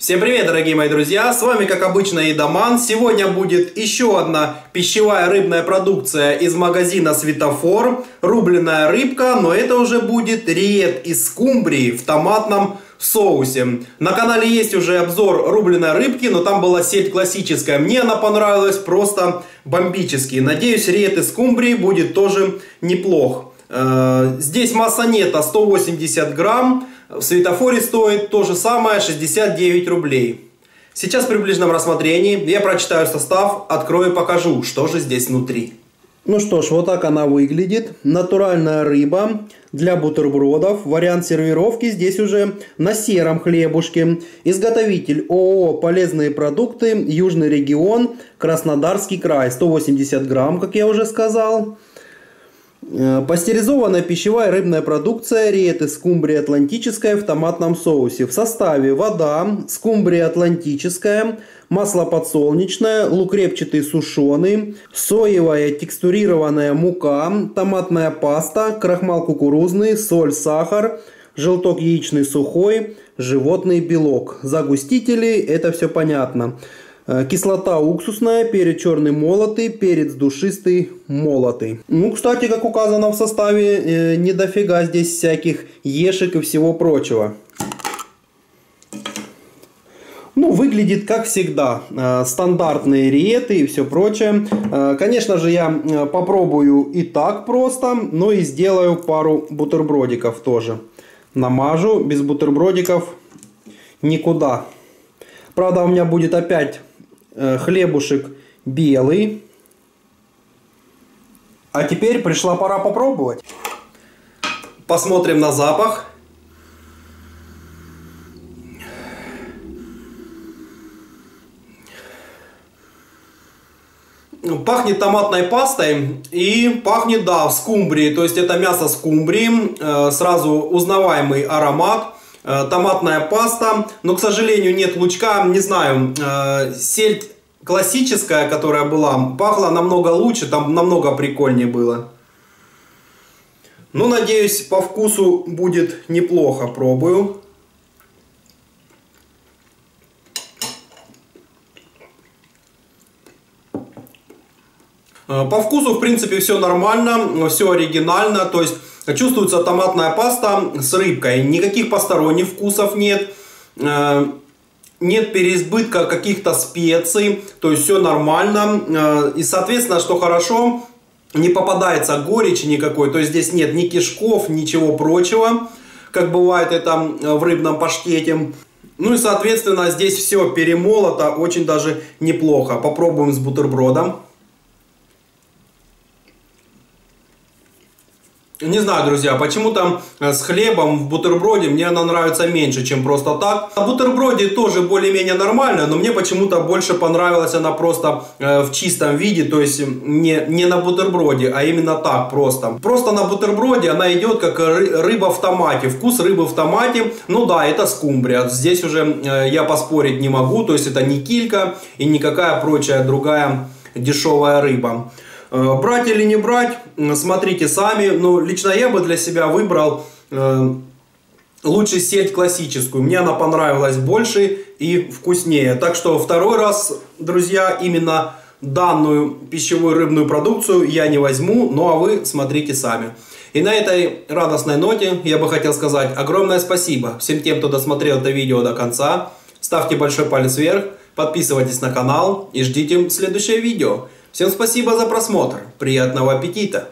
Всем привет, дорогие мои друзья! С вами, как обычно, Едаман. Сегодня будет еще одна пищевая рыбная продукция из магазина «Светофор». Рубленая рыбка, но это уже будет риет из скумбрии в томатном соусе. На канале есть уже обзор рубленой рыбки, но там была сеть классическая. Мне она понравилась просто бомбически. Надеюсь, риет из скумбрии будет тоже неплох. Здесь масса нета 180 грамм. В Светофоре стоит то же самое 69 рублей. Сейчас при ближнем рассмотрении я прочитаю состав, открою и покажу, что же здесь внутри. Ну что ж, вот так она выглядит. Натуральная рыба для бутербродов. Вариант сервировки здесь уже на сером хлебушке. Изготовитель ООО «Полезные продукты. Южный регион. Краснодарский край». 180 грамм, как я уже сказал. Пастеризованная пищевая рыбная продукция риет из скумбрии атлантическая в томатном соусе. В составе вода, скумбрия атлантическая, масло подсолнечное, лук репчатый сушеный, соевая текстурированная мука, томатная паста, крахмал кукурузный, соль, сахар, желток яичный сухой, животный белок. Загустители, это все понятно. Кислота уксусная, перец черный молотый, перец душистый молотый. Ну, кстати, как указано в составе, не дофига здесь всяких ешек и всего прочего. Ну, выглядит как всегда. Стандартные риеты и все прочее. Конечно же, я попробую и так просто, но и сделаю пару бутербродиков тоже. Намажу, без бутербродиков никуда. Правда, у меня будет опять хлебушек белый. А теперь пришла пора попробовать. Посмотрим на запах. Пахнет томатной пастой и пахнет, да, в скумбрии. То есть это мясо скумбрии. Сразу узнаваемый аромат. Томатная паста, но, к сожалению, нет лучка, не знаю, сельдь классическая, которая была, пахла намного лучше, там намного прикольнее было. Ну, надеюсь, по вкусу будет неплохо, пробую. По вкусу, в принципе, все нормально, все оригинально, то есть чувствуется томатная паста с рыбкой. Никаких посторонних вкусов нет. Нет переизбытка каких-то специй. То есть все нормально. И соответственно, что хорошо, не попадается горечи никакой. То есть здесь нет ни кишков, ничего прочего. Как бывает это в рыбном паштете. Ну и соответственно, здесь все перемолото очень даже неплохо. Попробуем с бутербродом. Не знаю, друзья, почему-то с хлебом в бутерброде мне она нравится меньше, чем просто так. На бутерброде тоже более-менее нормально, но мне почему-то больше понравилась она просто в чистом виде, то есть не на бутерброде, а именно так просто. Просто на бутерброде она идет как рыба в томате, вкус рыбы в томате. Ну да, это скумбрия, здесь уже я поспорить не могу, то есть это не килька и никакая прочая другая дешевая рыба. Брать или не брать, смотрите сами. Но лично я бы для себя выбрал лучше сельдь классическую. Мне она понравилась больше и вкуснее. Так что второй раз, друзья, именно данную пищевую рыбную продукцию я не возьму. Ну а вы смотрите сами. И на этой радостной ноте я бы хотел сказать огромное спасибо всем тем, кто досмотрел это видео до конца. Ставьте большой палец вверх, подписывайтесь на канал и ждите следующее видео. Всем спасибо за просмотр. Приятного аппетита!